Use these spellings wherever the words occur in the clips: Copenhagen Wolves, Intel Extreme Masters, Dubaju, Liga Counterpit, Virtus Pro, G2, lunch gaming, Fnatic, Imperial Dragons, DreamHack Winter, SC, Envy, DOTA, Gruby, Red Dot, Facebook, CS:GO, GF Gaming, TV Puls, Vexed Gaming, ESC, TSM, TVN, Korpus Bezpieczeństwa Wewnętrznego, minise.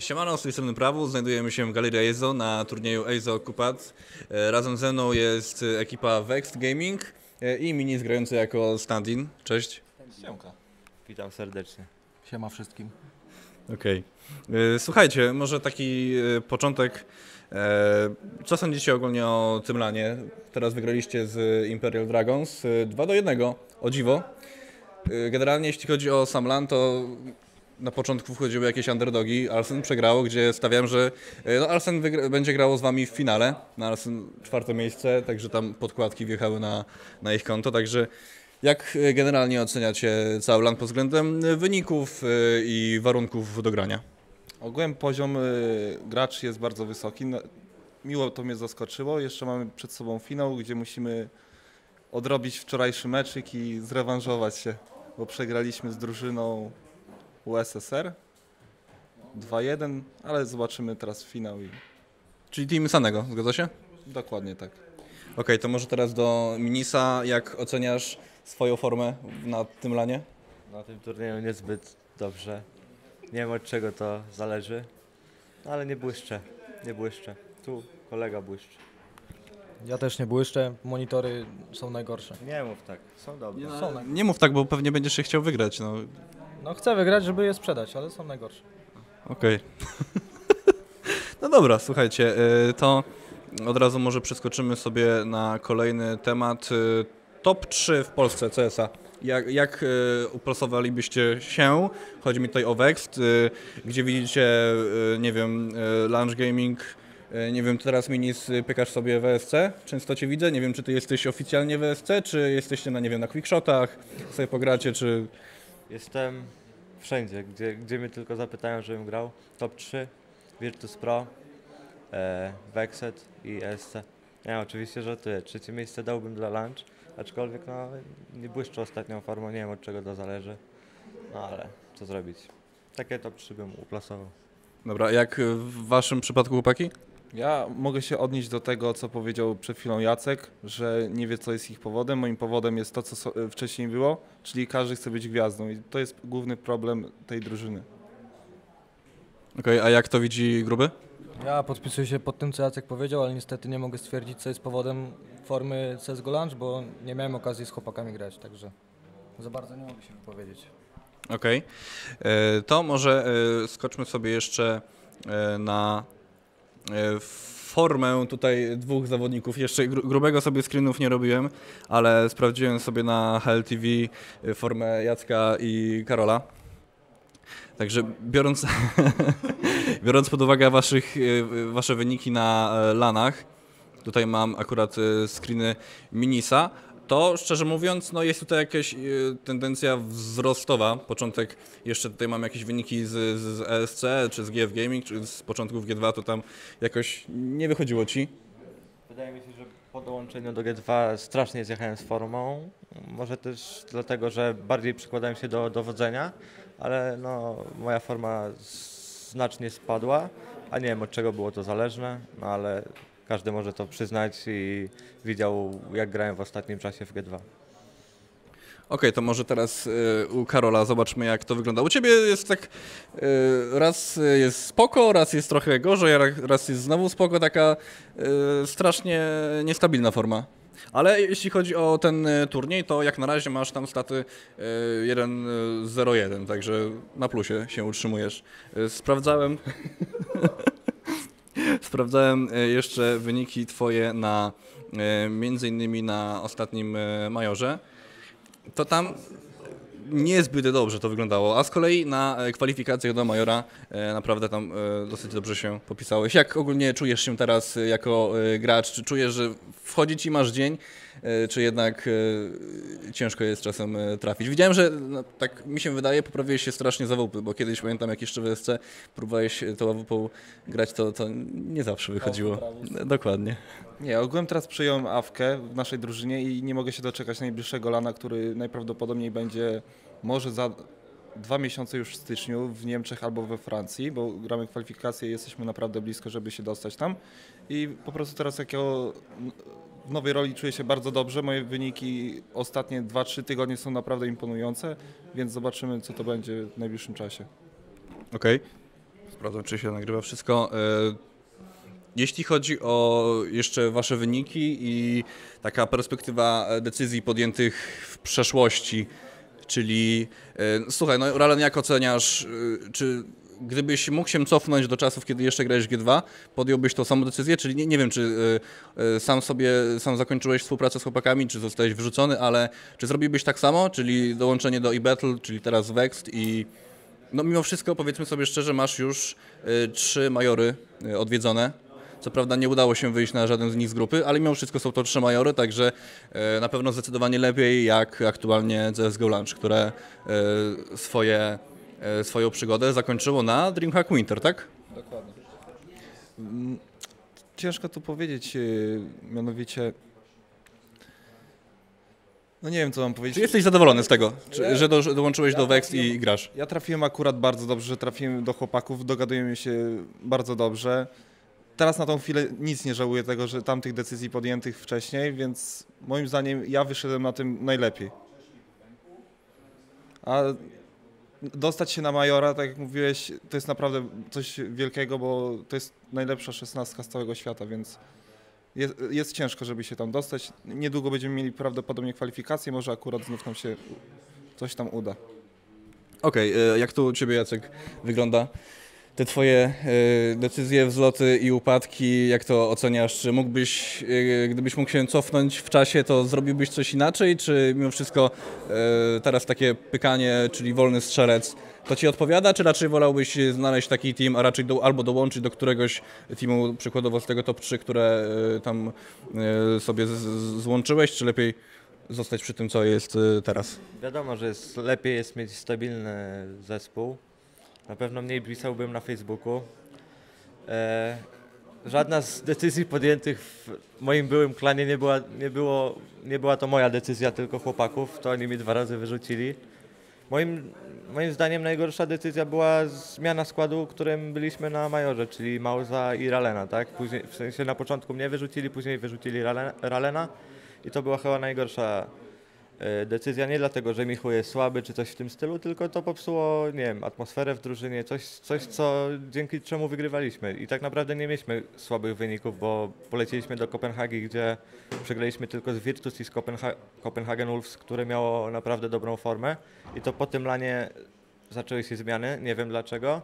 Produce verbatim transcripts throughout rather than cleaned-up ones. Siemano, z tej strony Prawu, znajdujemy się w Galerii Ezo na turnieju Ezo Kupat. Razem ze mną jest ekipa Vexed Gaming i Minis grający jako stand-in. Cześć. Siemka. Witam serdecznie. Siema wszystkim. Okej. Okay. Słuchajcie, może taki początek. Co sądzicie ogólnie o tym lanie? Teraz wygraliście z Imperial Dragons dwa do jednego, o dziwo. Generalnie jeśli chodzi o sam LAN, to na początku wchodziły jakieś underdogi, Alsen przegrało, gdzie stawiam, że no, Alsen będzie grało z wami w finale, na Alsen czwarte miejsce, także tam podkładki wjechały na, na ich konto, także jak generalnie oceniacie cały LAN pod względem wyników i warunków do grania? Ogółem poziom graczy jest bardzo wysoki, miło to mnie zaskoczyło, jeszcze mamy przed sobą finał, gdzie musimy odrobić wczorajszy meczyk i zrewanżować się, bo przegraliśmy z drużyną U S S R dwa jeden, ale zobaczymy teraz finał. I... Czyli team Sanego, zgadza się? Dokładnie tak. Okej, okay, to może teraz do Minisa. Jak oceniasz swoją formę na tym lanie? Na tym turnieju niezbyt dobrze. Nie wiem, od czego to zależy, ale nie błyszczę, nie błyszczę. Tu kolega błyszczy. Ja też nie błyszczę, monitory są najgorsze. Nie mów tak, są dobre. Nie, są nie mów tak, bo pewnie będziesz się chciał wygrać. No. No chcę wygrać, żeby je sprzedać, ale są najgorsze. Okej. Okay. No dobra, słuchajcie, to od razu może przeskoczymy sobie na kolejny temat. Top trzy w Polsce C S a. Jak, jak uplasowalibyście się? Chodzi mi tutaj o Vexed, gdzie widzicie, nie wiem, lunch gaming, nie wiem, teraz Minis, pykasz sobie W S C, często cię widzę, nie wiem, czy ty jesteś oficjalnie W S C, czy jesteście na, nie wiem, na quickshotach, sobie pogracie, czy... Jestem wszędzie, gdzie, gdzie mnie tylko zapytają, żebym grał. Top trzy, Virtus Pro, e, Vexed i E S C. Ja oczywiście żartuję, trzecie miejsce dałbym dla lunch, aczkolwiek no, nie błyszczę ostatnią formą, nie wiem od czego to zależy, no ale co zrobić. Takie top trzy bym uplasował. Dobra, jak w waszym przypadku, chłopaki? Ja mogę się odnieść do tego, co powiedział przed chwilą Jacek, że nie wie, co jest ich powodem. Moim powodem jest to, co wcześniej było, czyli każdy chce być gwiazdą i to jest główny problem tej drużyny. Okej, okay, a jak to widzi Gruby? Ja podpisuję się pod tym, co Jacek powiedział, ale niestety nie mogę stwierdzić, co jest powodem formy C S G O Lunch, bo nie miałem okazji z chłopakami grać, także za bardzo nie mogę się wypowiedzieć. Okej, okay. To może skoczmy sobie jeszcze na... formę tutaj dwóch zawodników. Jeszcze grubego sobie screenów nie robiłem, ale sprawdziłem sobie na H L T V formę Jacka i Karola. Także biorąc, biorąc pod uwagę waszych, wasze wyniki na lanach, tutaj mam akurat screeny Minisa, to szczerze mówiąc, no jest tutaj jakaś tendencja wzrostowa. Początek, jeszcze tutaj mam jakieś wyniki z, z E S C, czy z G F Gaming, czy z początków G dwa, to tam jakoś nie wychodziło ci. Wydaje mi się, że po dołączeniu do G dwa strasznie zjechałem z formą. Może też dlatego, że bardziej przykładałem się do dowodzenia, ale no, moja forma znacznie spadła, a nie wiem od czego było to zależne, no ale... Każdy może to przyznać i widział, jak grałem w ostatnim czasie w G dwa. Okej, okay, to może teraz y, u Karola zobaczmy, jak to wygląda. U ciebie jest tak, y, raz jest spoko, raz jest trochę gorzej, raz jest znowu spoko, taka y, strasznie niestabilna forma. Ale jeśli chodzi o ten turniej, to jak na razie masz tam staty jeden zero jeden, także na plusie się utrzymujesz. Sprawdzałem... Sprawdzałem jeszcze wyniki twoje na, między innymi na ostatnim majorze, to tam niezbyt dobrze to wyglądało, a z kolei na kwalifikacjach do majora naprawdę tam dosyć dobrze się popisałeś. Jak ogólnie czujesz się teraz jako gracz? Czy czujesz, że wchodzi ci masz dzień, czy jednak ciężko jest czasem trafić? Widziałem, że no, tak mi się wydaje, poprawiłeś się strasznie z A W P, bo kiedyś pamiętam, jak jeszcze w E S C próbowałeś tą A W P grać, to, to nie zawsze wychodziło. Dokładnie. Nie, ogółem teraz przyjąłem awkę w naszej drużynie i nie mogę się doczekać najbliższego lana, który najprawdopodobniej będzie może za dwa miesiące już w styczniu w Niemczech albo we Francji, bo gramy kwalifikacje i jesteśmy naprawdę blisko, żeby się dostać tam. I po prostu teraz jako w nowej roli czuję się bardzo dobrze. Moje wyniki ostatnie dwa trzy tygodnie są naprawdę imponujące, więc zobaczymy, co to będzie w najbliższym czasie. Okej. Okay. sprawdzam, czy się nagrywa wszystko. Jeśli chodzi o jeszcze wasze wyniki i taka perspektywa decyzji podjętych w przeszłości, czyli słuchaj, no Rallen, jak oceniasz, czy gdybyś mógł się cofnąć do czasów, kiedy jeszcze grałeś G dwa, podjąłbyś tą samą decyzję? Czyli nie, nie wiem, czy y, sam sobie, sam zakończyłeś współpracę z chłopakami, czy zostałeś wyrzucony, ale czy zrobiłbyś tak samo? Czyli dołączenie do eBattle, czyli teraz Vexed i no mimo wszystko, powiedzmy sobie szczerze, masz już y, trzy majory y, odwiedzone. Co prawda nie udało się wyjść na żaden z nich z grupy, ale mimo wszystko są to trzy majory, także y, na pewno zdecydowanie lepiej jak aktualnie C S G O Lunch, które y, swoje... swoją przygodę zakończyło na DreamHack Winter, tak? Dokładnie. Ciężko tu powiedzieć, mianowicie... No nie wiem, co mam powiedzieć. Czy jesteś zadowolony z tego, czy, że do, dołączyłeś ja do Vexed i grasz? Ja trafiłem akurat bardzo dobrze, że trafiłem do chłopaków, dogadujemy się bardzo dobrze. Teraz na tą chwilę nic nie żałuję tego, że tamtych decyzji podjętych wcześniej, więc moim zdaniem ja wyszedłem na tym najlepiej. A... Dostać się na majora, tak jak mówiłeś, to jest naprawdę coś wielkiego, bo to jest najlepsza szesnastka z całego świata, więc jest, jest ciężko, żeby się tam dostać. Niedługo będziemy mieli prawdopodobnie kwalifikacje, może akurat znów nam się coś tam uda. Okej, okay, jak to u ciebie, Jacek, wygląda? Te twoje decyzje, wzloty i upadki, jak to oceniasz? Czy mógłbyś, gdybyś mógł się cofnąć w czasie, to zrobiłbyś coś inaczej? Czy mimo wszystko teraz takie pykanie, czyli wolny strzelec, to ci odpowiada? Czy raczej wolałbyś znaleźć taki team, a raczej do, albo dołączyć do któregoś teamu, przykładowo z tego top trzy, które tam sobie z, z, złączyłeś, czy lepiej zostać przy tym, co jest teraz? Wiadomo, że jest, lepiej jest mieć stabilny zespół. Na pewno mniej pisałbym na Facebooku. E, żadna z decyzji podjętych w moim byłym klanie nie była, nie było, nie była to moja decyzja, tylko chłopaków. To oni mi dwa razy wyrzucili. Moim, moim zdaniem najgorsza decyzja była zmiana składu, którym byliśmy na majorze, czyli Mauza i Rallena. Tak? Później, w sensie na początku mnie wyrzucili, później wyrzucili Rallena i to była chyba najgorsza decyzja, nie dlatego, że Michu jest słaby czy coś w tym stylu, tylko to popsuło, nie wiem, atmosferę w drużynie, coś, coś co, dzięki czemu wygrywaliśmy. I tak naprawdę nie mieliśmy słabych wyników, bo polecieliśmy do Kopenhagi, gdzie przegraliśmy tylko z Virtus i z Kopenha Copenhagen Wolves, które miało naprawdę dobrą formę. I to po tym lanie zaczęły się zmiany, nie wiem dlaczego.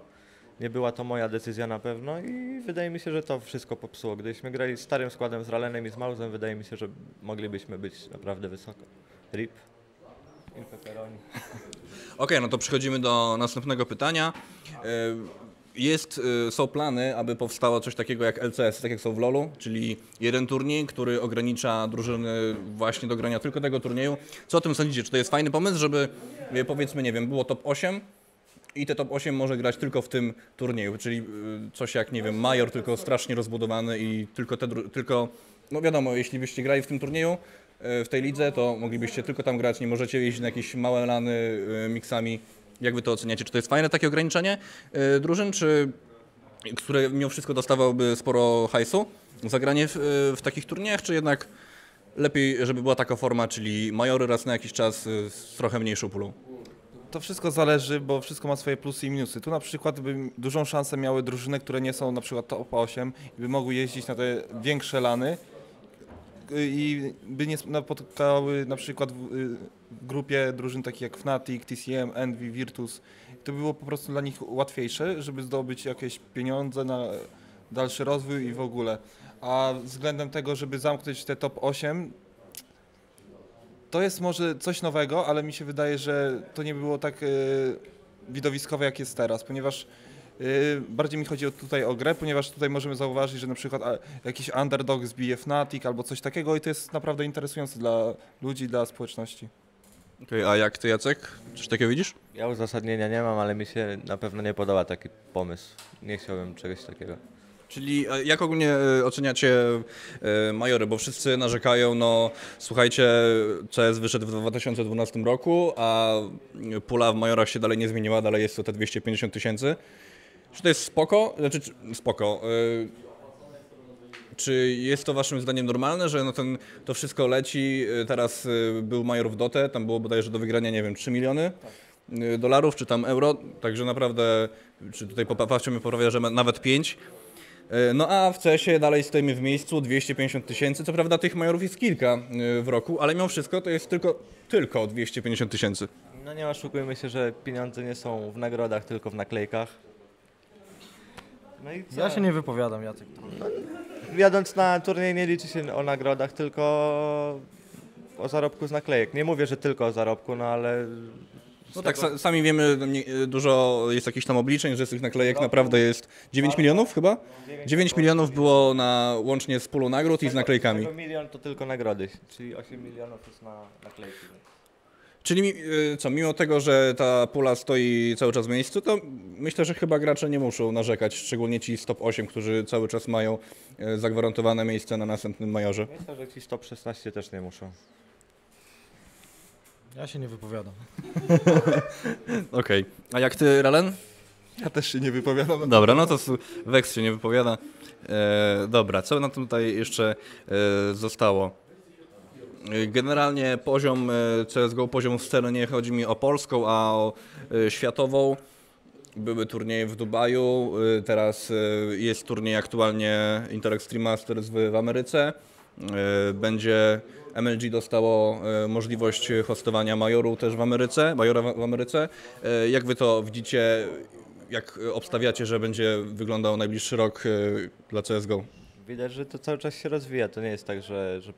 Nie była to moja decyzja na pewno i wydaje mi się, że to wszystko popsuło. Gdybyśmy grali starym składem z Rallenem i z Mauzem, wydaje mi się, że moglibyśmy być naprawdę wysoko. Rip. Okej, no to przechodzimy do następnego pytania. Jest, są plany, aby powstało coś takiego jak L C S, tak jak są w LoLu, czyli jeden turniej, który ogranicza drużyny właśnie do grania tylko tego turnieju. Co o tym sądzicie? Czy to jest fajny pomysł, żeby powiedzmy, nie wiem, było top osiem i te top osiem może grać tylko w tym turnieju, czyli coś jak, nie wiem, major, tylko strasznie rozbudowany i tylko te, tylko, no wiadomo, jeśli byście grali w tym turnieju, w tej lidze, to moglibyście tylko tam grać, nie możecie jeździć na jakieś małe lany miksami. Jak wy to oceniacie? Czy to jest fajne takie ograniczenie drużyn, czy które mimo wszystko dostawałoby sporo hajsu zagranie w, w takich turniejach, czy jednak lepiej, żeby była taka forma, czyli majory raz na jakiś czas z trochę mniejszą pulą? To wszystko zależy, bo wszystko ma swoje plusy i minusy. Tu na przykład by dużą szansę miały drużyny, które nie są na przykład top osiem i by mogły jeździć na te większe lany, i by nie spotkały na przykład w grupie drużyn takich jak Fnatic, T S M, Envy, Virtus. To było po prostu dla nich łatwiejsze, żeby zdobyć jakieś pieniądze na dalszy rozwój i w ogóle. A względem tego, żeby zamknąć te top osiem, to jest może coś nowego, ale mi się wydaje, że to nie było tak widowiskowe jak jest teraz, ponieważ bardziej mi chodzi tutaj o grę, ponieważ tutaj możemy zauważyć, że na przykład jakiś underdog zbije Fnatic albo coś takiego i to jest naprawdę interesujące dla ludzi, dla społeczności. Okej, a jak ty, Jacek? Coś takiego widzisz? Ja uzasadnienia nie mam, ale mi się na pewno nie podoba taki pomysł. Nie chciałbym czegoś takiego. Czyli jak ogólnie oceniacie majory, bo wszyscy narzekają, no słuchajcie, C S wyszedł w dwa tysiące dwunastym roku, a pula w majorach się dalej nie zmieniła, dalej jest to te dwieście pięćdziesiąt tysięcy. Czy to jest spoko? Znaczy, czy, spoko. Yy, czy jest to waszym zdaniem normalne, że no ten, to wszystko leci? Teraz yy, był major w Dotę, tam było bodajże do wygrania, nie wiem, trzy miliony. dolarów czy tam euro, także naprawdę, czy tutaj popatrzcie, mi poprawia, że nawet pięć. No a w cesie dalej stoimy w miejscu, dwieście pięćdziesiąt tysięcy, co prawda tych majorów jest kilka w roku, ale mimo wszystko to jest tylko, tylko dwieście pięćdziesiąt tysięcy. No nie oszukujmy się, że pieniądze nie są w nagrodach, tylko w naklejkach. No i co? Ja się nie wypowiadam, Jacek. No, jadąc na turniej nie liczy się o nagrodach, tylko o zarobku z naklejek. Nie mówię, że tylko o zarobku, no ale... No tak, tego... sami wiemy, dużo jest jakichś tam obliczeń, że z tych naklejek naprawdę jest dziewięć milionów chyba? dziewięć milionów było na, łącznie z pulą nagród i z naklejkami. milion to tylko nagrody, czyli osiem milionów jest na naklejki. Czyli co, mimo tego, że ta pula stoi cały czas w miejscu, to myślę, że chyba gracze nie muszą narzekać, szczególnie ci z top osiem, którzy cały czas mają zagwarantowane miejsce na następnym majorze. Myślę, że ci z top szesnaście też nie muszą. Ja się nie wypowiadam. Okej. Okay. A jak ty, Rallen? Ja też się nie wypowiadam. Dobra, no to Vex się nie wypowiada. E, dobra, co nam tutaj jeszcze e, zostało? Generalnie poziom C S G O, poziom sceny, nie chodzi mi o polską, a o e, światową. Były turnieje w Dubaju, e, teraz e, jest turniej aktualnie Intel Extreme Masters w, w Ameryce. E, będzie... M L G dostało e, możliwość hostowania majoru też w Ameryce, majora w, w Ameryce. E, jak wy to widzicie, jak obstawiacie, że będzie wyglądał najbliższy rok e, dla C S G O? Widać, że to cały czas się rozwija. To nie jest tak, że, że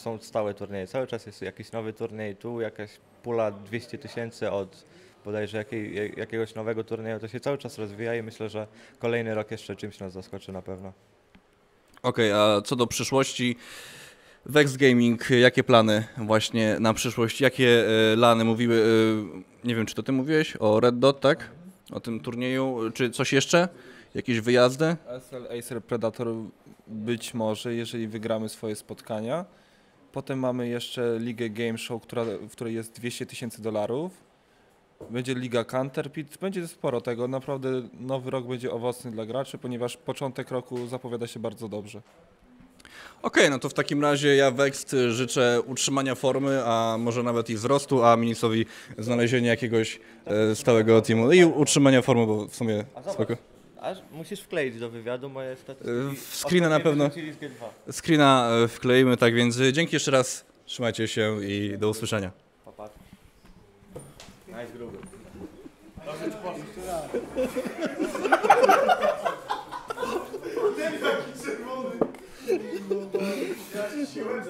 są stałe turnieje. Cały czas jest jakiś nowy turniej. Tu jakaś pula dwieście tysięcy od bodajże jakiej, jakiegoś nowego turnieju. To się cały czas rozwija i myślę, że kolejny rok jeszcze czymś nas zaskoczy na pewno. Okej, okay, a co do przyszłości? Vexed Gaming, jakie plany właśnie na przyszłość, jakie y, lany mówiły, y, nie wiem czy to ty mówiłeś, o Red Dot, tak? O tym turnieju, czy coś jeszcze? Jakieś wyjazdy? Acer Predator być może, jeżeli wygramy swoje spotkania. Potem mamy jeszcze Ligę Game Show, która, w której jest dwieście tysięcy dolarów. Będzie Liga Counterpit, będzie sporo tego, naprawdę nowy rok będzie owocny dla graczy, ponieważ początek roku zapowiada się bardzo dobrze. Okej, okay, no to w takim razie ja Vexed życzę utrzymania formy, a może nawet i wzrostu, a Minisowi znalezienia jakiegoś e, stałego teamu i utrzymania formy, bo w sumie a spoko. Aż musisz wkleić do wywiadu moje statystyki. W screena na pewno, screena wkleimy, tak więc dzięki jeszcze raz, trzymajcie się i do usłyszenia. Nice Gruby. No, but that's